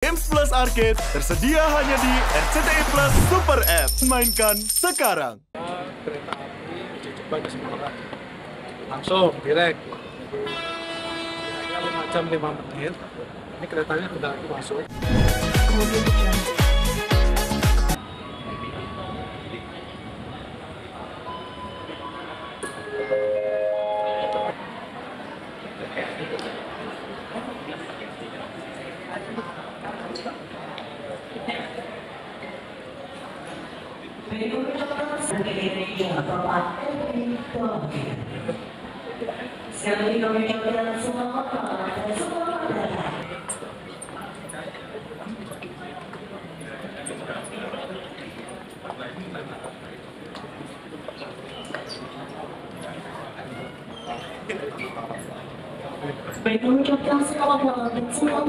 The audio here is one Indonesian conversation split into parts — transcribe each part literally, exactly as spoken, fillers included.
I M S Plus Arcade tersedia hanya di R C T I Plus Super App. Mainkan sekarang. Kereta api dicoba ke Semarang. Langsung direk. Hanya lima jam lima menit. Ini keretanya sudah masuk. Kemudian sekali lagi kami ucapkan selamat datang dan selamat datang. Kami ucapkan selamat datang dan selamat datang.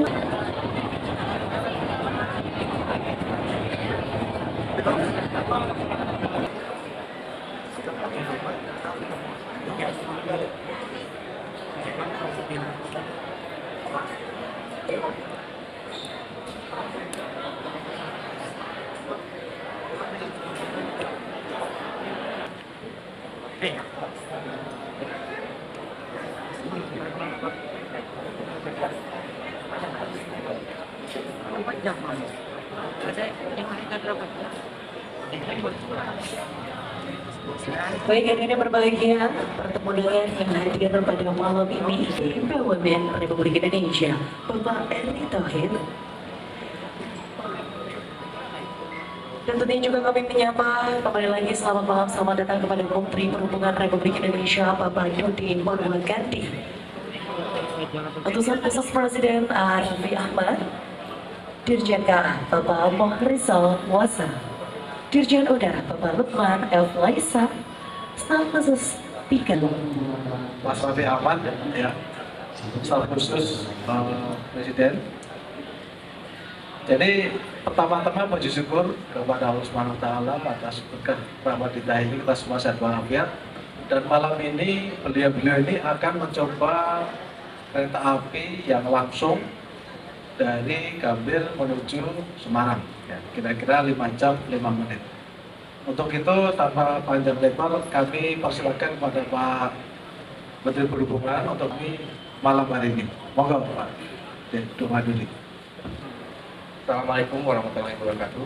Baik, hari ini berbahagia bertemu dengan yang hadir pada malam ini P W M N Republik Indonesia, Bapak Erick Thohir. Tentunya juga kami menyapa kembali lagi, selamat malam, selamat datang kepada Menteri Perhubungan Republik Indonesia, Bapak Yudin Wardaganti. Utusan Khusus Presiden Raffi Ahmad, Dirjen K A I Bapak Moh Rizal Wasal, Dirjen Udara Bapak Lubnan Elwaisab, Staf Khusus P K. Mas Raffi Ahmad, ya, Staf Khusus uh, Presiden. Jadi pertama-tama puji syukur kepada Allah Subhanahu Wa Taala atas berkat rahmat ini kita semua sehat walafiat. Dan malam ini beliau-beliau ini akan mencoba kereta api yang langsung dari Gambir menuju Semarang, kira-kira lima jam lima menit. Untuk itu tanpa panjang lebar kami persilakan kepada Pak Menteri Perhubungan untuk kami malam hari ini. Monggo Pak Doni. Assalamualaikum warahmatullahi wabarakatuh.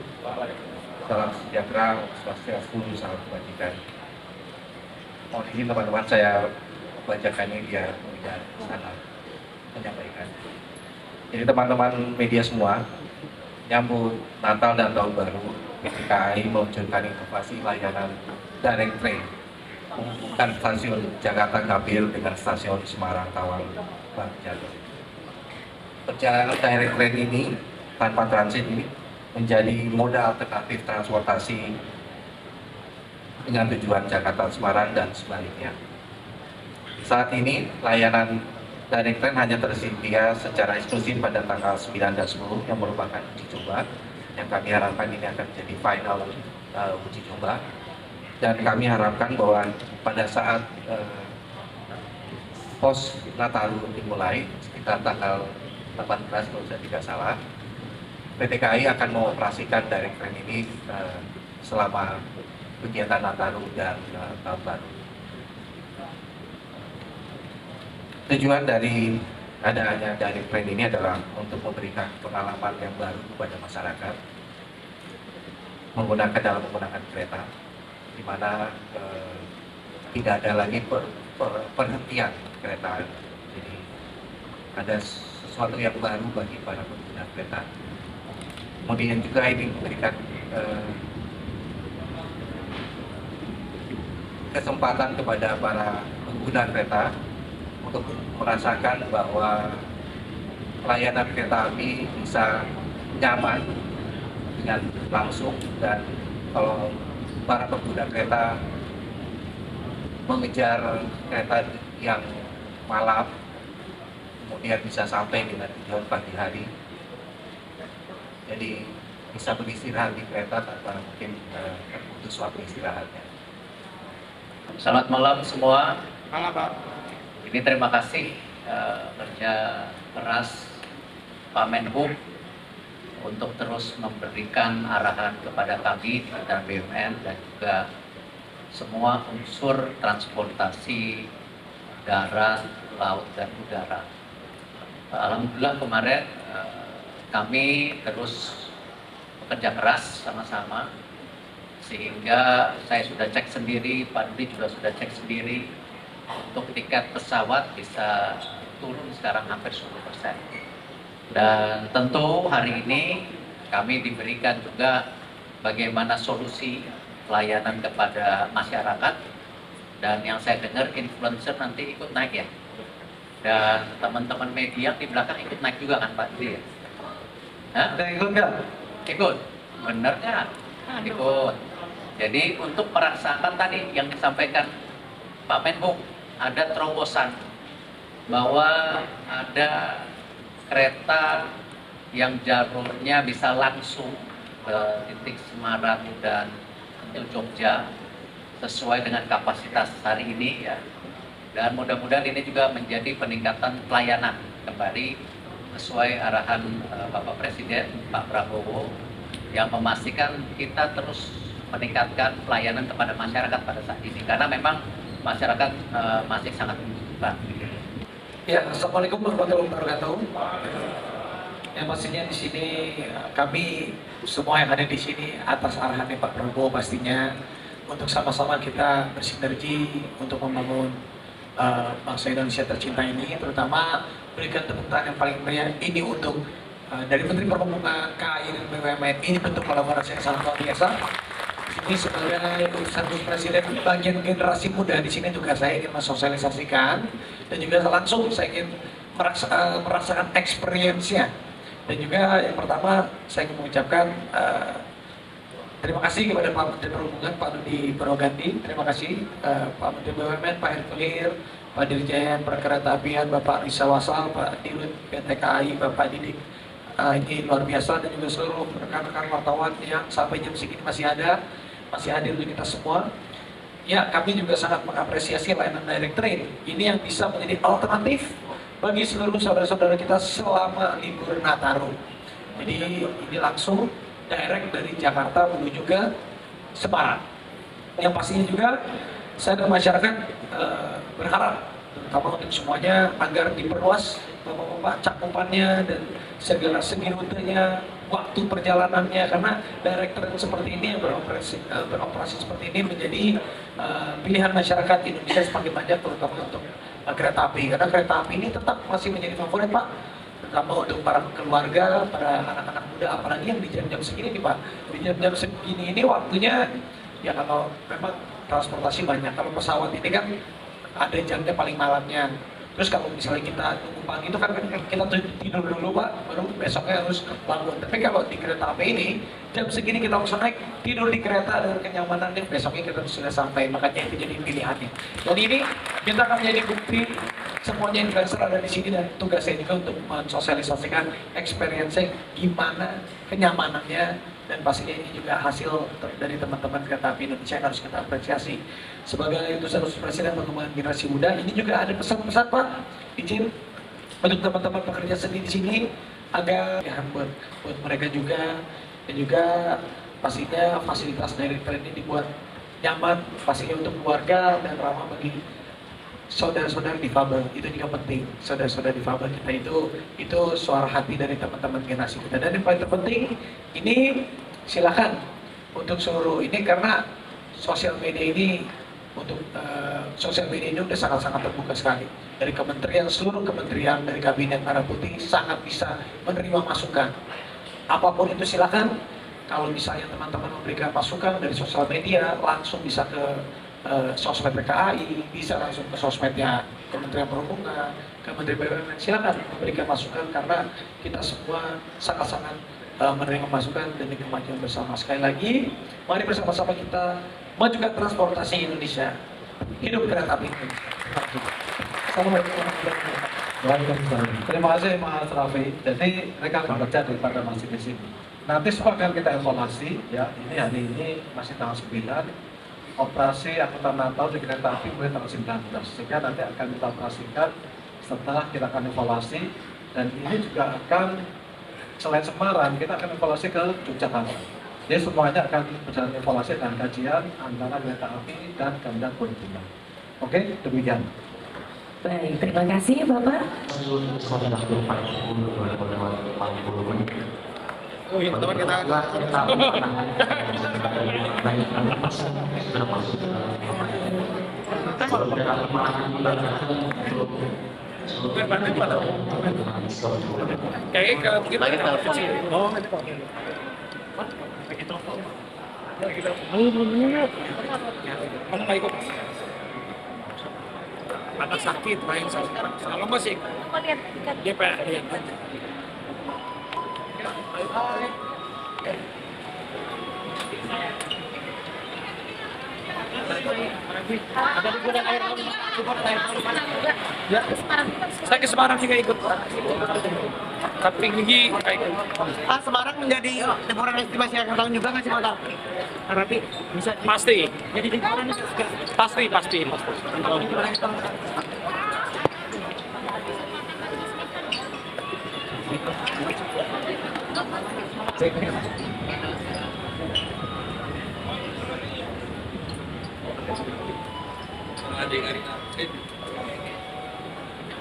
Salam sejahtera, swastiastu, salam kebajikan. Mohon izin teman-teman saya bacakannya biar tidak salah menyampaikan. Jadi teman-teman media semua, nyambut Natal dan Tahun Baru, P T K A I meluncurkan inovasi layanan direct train menghubungkan stasiun Jakarta Gambir dengan stasiun Semarang Tawang Banjarnegara. Perjalanan direct train ini tanpa transit ini menjadi moda alternatif transportasi dengan tujuan Jakarta Semarang dan sebaliknya. Saat ini layanan direct train hanya tersedia secara eksklusif pada tanggal sembilan dan sepuluh yang merupakan uji coba, yang kami harapkan ini akan menjadi final uh, uji coba, dan kami harapkan bahwa pada saat uh, pos Nataru dimulai sekitar tanggal delapan belas kalau saya tidak salah, P T K A I akan mengoperasikan direct train ini uh, selama kegiatan Nataru dan uh, Tahun Baru. Tujuan dari adanya direct train ini adalah untuk memberikan pengalaman yang baru kepada masyarakat menggunakan dalam menggunakan kereta, di mana eh, tidak ada lagi per, per, perhentian kereta. Jadi ada sesuatu yang baru bagi para pengguna kereta. Kemudian juga ini memberikan eh, kesempatan kepada para pengguna kereta untuk merasakan bahwa layanan kereta api bisa nyaman dengan langsung, dan kalau para pengguna kereta mengejar kereta yang malam kemudian bisa sampai dengan tujuan pagi hari, jadi bisa beristirahat di kereta tanpa mungkin uh, terputus suatu istirahatnya. Selamat malam semua. Malam Pak. Ini terima kasih uh, kerja keras Pak Menhub untuk terus memberikan arahan kepada kami di Kementerian B U M N dan juga semua unsur transportasi darat, laut, dan udara. Alhamdulillah kemarin kami terus bekerja keras sama-sama, sehingga saya sudah cek sendiri, Pak Dudi juga sudah cek sendiri, untuk tiket pesawat bisa turun sekarang hampir sepuluh persen. Dan tentu hari ini kami diberikan juga bagaimana solusi pelayanan kepada masyarakat, dan yang saya dengar influencer nanti ikut naik ya, dan teman-teman media di belakang ikut naik juga kan Pak Dudi ya? Hah? Ikut nggak? Ikut, bener nggak? Ikut. Jadi untuk merasakan tadi yang disampaikan Pak Menhub, ada terobosan bahwa ada kereta yang jalurnya bisa langsung ke titik Semarang dan Jogja sesuai dengan kapasitas hari ini ya. Dan mudah-mudahan ini juga menjadi peningkatan pelayanan kembali sesuai arahan uh, Bapak Presiden Pak Prabowo yang memastikan kita terus meningkatkan pelayanan kepada masyarakat pada saat ini, karena memang masyarakat uh, masih sangat membutuhkan. Ya, assalamualaikum warahmatullahi wabarakatuh. Ya, pastinya di sini kami semua yang ada di sini atas arahannya Pak Prabowo pastinya untuk sama-sama kita bersinergi untuk membangun uh, bangsa Indonesia tercinta ini, terutama berikan tepuk tangan yang paling meriah ini untuk uh, dari Menteri Perhubungan, K A I dan B U M N. Ini bentuk kolaborasi yang sangat luar biasa. Ini sebenarnya urusan Presiden, bagian generasi muda di sini juga saya ingin mensosialisasikan, dan juga langsung saya ingin merasa, uh, merasakan experience-nya. Dan juga yang pertama saya ingin mengucapkan uh, terima kasih kepada Pak Menteri Perhubungan Pak Yudin Wardaganti, terima kasih uh, Pak Menteri B U M N Pak Erick Thohir, Pak Dirjen Perkereta Apian Bapak Risal Wasal, Pak Dirut P T K A I Bapak Didik. Uh, ini luar biasa, dan juga seluruh rekan-rekan wartawan yang sampai jam segini masih ada. Masih hadir untuk kita semua. Ya, kami juga sangat mengapresiasi layanan direct train. Ini yang bisa menjadi alternatif bagi seluruh saudara-saudara kita selama libur Nataru. Jadi ini langsung direct dari Jakarta menuju ke Semarang. Yang pastinya juga saya dan masyarakat eh, berharap terutama untuk semuanya agar diperluas bapak-bapak cakupannya dan segala segi rutenya, waktu perjalanannya, karena direct train seperti ini yang beroperasi, beroperasi seperti ini menjadi uh, pilihan masyarakat Indonesia semakin banyak, terutama untuk uh, kereta api, karena kereta api ini tetap masih menjadi favorit Pak, terutama untuk para keluarga, para anak-anak muda, apalagi yang di jam-jam segini nih Pak. Di jam-jam segini ini waktunya ya kalau memang transportasi banyak, kalau pesawat ini kan ada jamnya paling malamnya. Terus kalau misalnya kita tunggu pagi itu kan kita tidur dulu Pak, baru besoknya harus bangun. Tapi kalau di kereta api ini, jam segini kita langsung naik, tidur di kereta dan kenyamanannya besoknya kita sudah sampai, makanya itu jadi pilihannya. Jadi ini kita akan menjadi bukti semuanya influencer ada di sini, dan tugas saya juga untuk mensosialisasikan experience-nya gimana kenyamanannya, dan pastinya ini juga hasil dari teman-teman kereta api Indonesia yang harus kita apresiasi. Sebagai utusan Presiden perkembangan generasi muda, ini juga ada pesan-pesan Pak, izin untuk teman-teman pekerja seni di sini agar ya, buat, buat mereka juga, dan juga pastinya fasilitas dari train ini dibuat nyaman, pastinya untuk keluarga dan ramah bagi saudara-saudara difabel. Itu juga penting, saudara-saudara difabel kita itu itu suara hati dari teman-teman generasi kita. Dan yang paling terpenting ini silakan untuk seluruh ini, karena sosial media ini untuk uh, sosial media ini sudah sangat-sangat terbuka sekali. Dari kementerian, seluruh kementerian dari kabinet merah putih sangat bisa menerima masukan apapun itu, silakan. Kalau misalnya teman-teman memberikan masukan dari sosial media, langsung bisa ke Uh, sosmed P K A I, bisa langsung ke sosmednya Kementerian Perhubungan, Kementerian B U M N, silakan memberikan masukan, karena kita semua sangat-sangat uh, menerima masukan demi kemajuan bersama. Sekali lagi, mari bersama-sama kita majukan transportasi Indonesia. Hidup kereta api Indonesia. Assalamualaikum warahmatullahi wabarakatuh. Terima kasih Mas Raffi. Jadi rekan kerja daripada masih di sini. Nanti semua akan kita evaluasi. Ya, ini hari ini masih tanggal sembilan. Operasi angkutan Natal di kereta api mulai tanggal sembilan belas, sehingga nanti akan kita operasikan setelah kita akan evaluasi, dan ini juga akan selain Semarang, kita akan evaluasi ke Yogyakarta. Jadi semuanya akan berjalan evaluasi dan kajian antara kereta api dan Gambir Kuningan. Oke, demikian. Baik, terima kasih Bapak. Oh iya, teman kita anak sakit, main sekarang. Kalau masih D P R, ada liburan air saya ke Semarang juga ikut, tapi gigi kayak ah Semarang menjadi liburan estimasi akhir tahun juga nggak sih Pak Tar? Tapi bisa pasti jadi liburan pasti pasti pasti.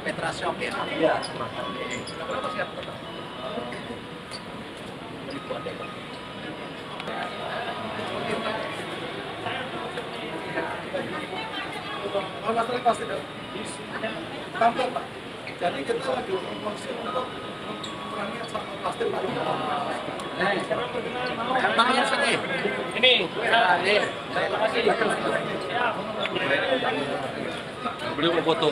Petra Shop ya. Iya. Jadi kita lagi promosi untuk mengurangi sampah plastik. Ini. Terima kasih. Beliau mau foto.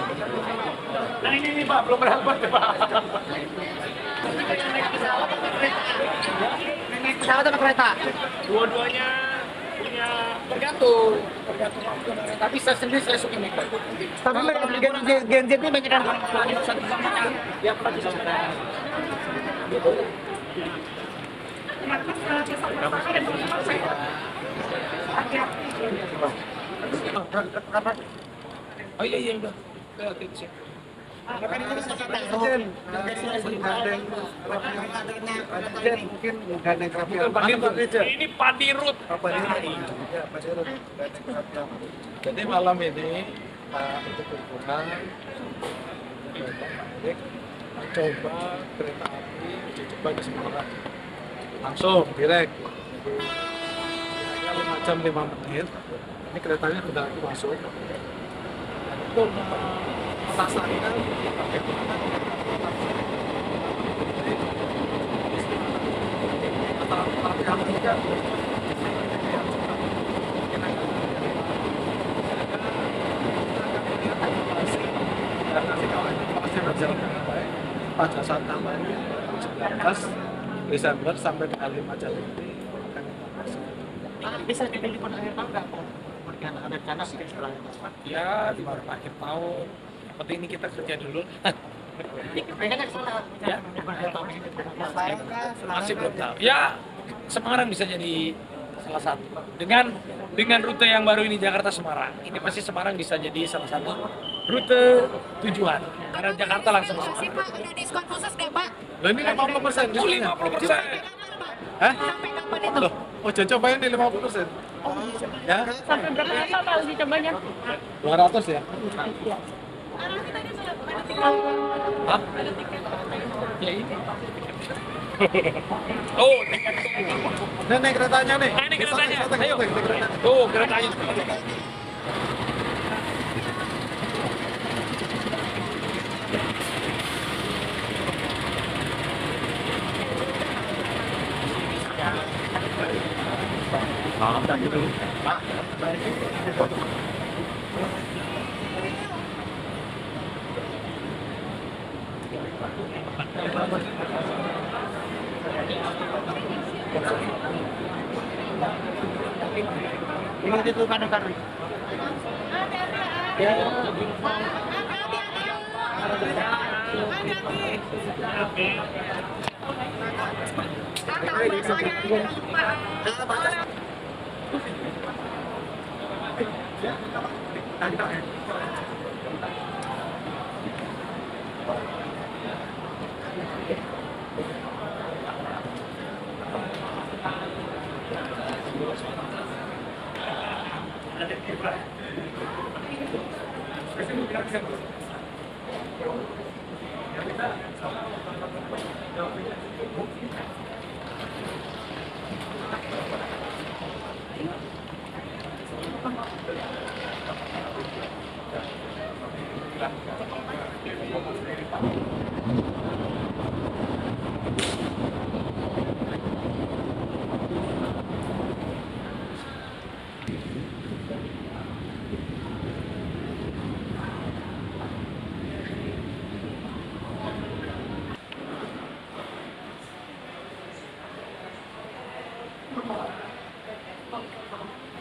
Nah ini nih Pak, belum berangkat ya Pak. Naik pesawat atau kereta? Dua-duanya punya tergantung. Tergantung tapi saya sendiri saya suka naik. Tapi Gen Z ini banyak kan? Ya pernah bisa menang. Oh iya iya udah. Mungkin ini Padirut. Jadi malam ini Pak Kumpulan coba kereta api dicoba ke Semarang langsung direk lima jam lima menit. Ini keretanya sudah masuk. Itu sasarannya pakai kereta api. Pada saat namanya sembilan belas Desember sampai dengan lima Januari akan bisa ditelepon akhir tahun nggak kok? Rencana sih setelah ya di baru akhir tahun. Penting ini kita kerja dulu. Masih belum tahu. Ya Semarang bisa jadi salah satu dengan dengan rute yang baru ini Jakarta Semarang. Ini pasti Semarang bisa jadi salah satu rute tujuan. Karena Jakarta langsung ke Semarang. Pak, ada diskon khusus nggak Pak? Loh ini lima puluh persen. Oh lima puluh persen. Hah? Sampai kapan itu? Loh, oh jangan cobain nih lima puluh persen. Oh iya. Sampai berapa lama Pak uji cobanya? dua ratus ya? Iya. Karena kita ini sudah ada tiket. Hah? Ada tiket. Ya ini. Oh, nih naik keretanya nih. Nah, ini keretanya. Ayo. Tuh, keretanya. Maaf, gitu. Pak. Gimana itu kadang-kadang? Ya. Ada Thank you.